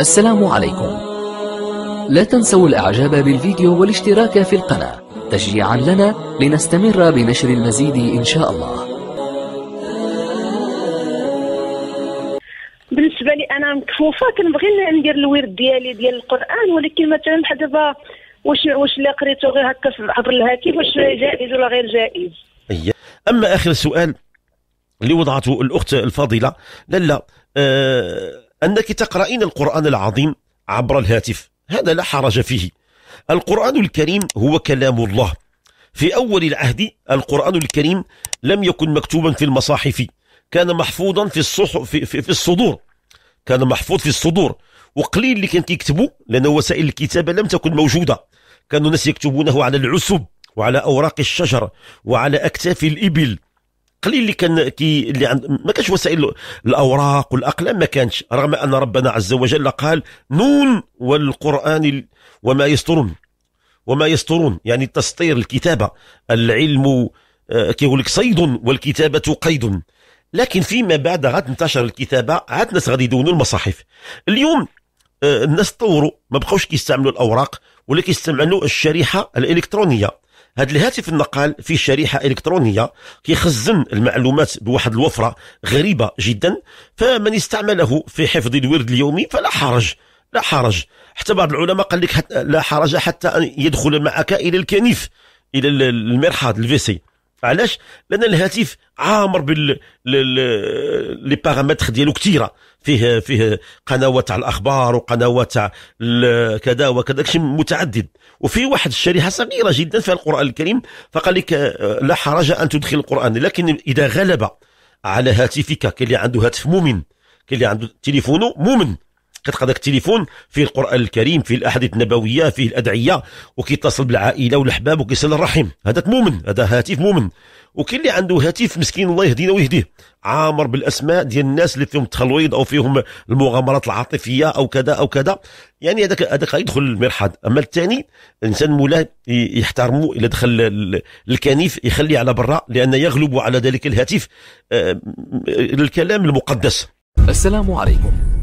السلام عليكم. لا تنسوا الإعجاب بالفيديو والاشتراك في القناة تشجيعا لنا لنستمر بنشر المزيد إن شاء الله. بالنسبة لي أنا مكفوفة، كنبغي ندير الورد ديالي ديال القرآن، ولكن مثلا بحال دابا واش اللي قريته غير هكا عبر الهاتف واش جائز ولا غير جائز؟ أما آخر سؤال اللي وضعته الأخت الفاضلة لالا، أنك تقرأين القرآن العظيم عبر الهاتف، هذا لا حرج فيه. القرآن الكريم هو كلام الله. في أول العهد القرآن الكريم لم يكن مكتوبا في المصاحف، كان محفوظا في الصدور، كان محفوظ في الصدور، وقليل اللي كان كيكتبوا لأن وسائل الكتابة لم تكن موجودة. كانوا الناس يكتبونه على العسب وعلى أوراق الشجر وعلى أكتاف الإبل. قليل اللي كان ما كانش وسائل الأوراق والأقلام، ما كانش، رغم أن ربنا عز وجل قال نون والقرآن وما يسطرون. وما يسطرون يعني تسطير الكتابة. العلم كيقول لك صيد والكتابة قيد. لكن فيما بعد غتنتشر الكتابة، عاد الناس غادي يدونوا المصاحف. اليوم الناس طوروا، ما بقاوش كيستعملوا الأوراق ولا كيستعملوا الشريحة الإلكترونية. هذا الهاتف النقال فيه شريحة إلكترونية كيخزن المعلومات بواحد الوفرة غريبة جدا، فمن استعمله في حفظ الورد اليومي فلا حرج، لا حرج. حتى بعض العلماء قال لك لا حرج حتى أن يدخل معك إلى الكنيف، إلى المرحاض الفيسي. علاش؟ لأن الهاتف عامر لي باغامتر ديالو كثيرة، فيه قنوات تاع الأخبار وقنوات تاع كذا وكذا، شيء متعدد، وفيه واحد الشريحة صغيرة جدا فيها القرآن الكريم. فقال لك لا حرج أن تدخل القرآن، لكن إذا غلب على هاتفك، كاين اللي عنده هاتف مؤمن، كاين اللي عنده تليفونه مؤمن، كتلقى داك التليفون فيه القرآن الكريم، فيه الأحاديث النبوية، فيه الأدعية، وكيتصل بالعائلة والأحباب وكيصل الرحم، هذا مؤمن، هذا هاتف مؤمن. وكاين اللي عنده هاتف مسكين الله يهدينا ويهديه، عامر بالأسماء ديال الناس اللي فيهم التخلويض أو فيهم المغامرات العاطفية أو كذا أو كذا، يعني هذاك غيدخل المرحاض. أما الثاني الإنسان مولا يحترمه، إلا دخل الكنيف يخليه على برا، لأن يغلب على ذلك الهاتف الكلام المقدس. السلام عليكم.